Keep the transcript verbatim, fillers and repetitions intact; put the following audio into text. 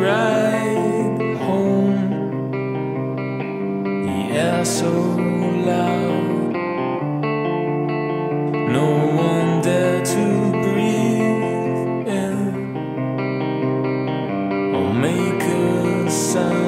ride home. The air so loud, no one dared to breathe in or make a sound.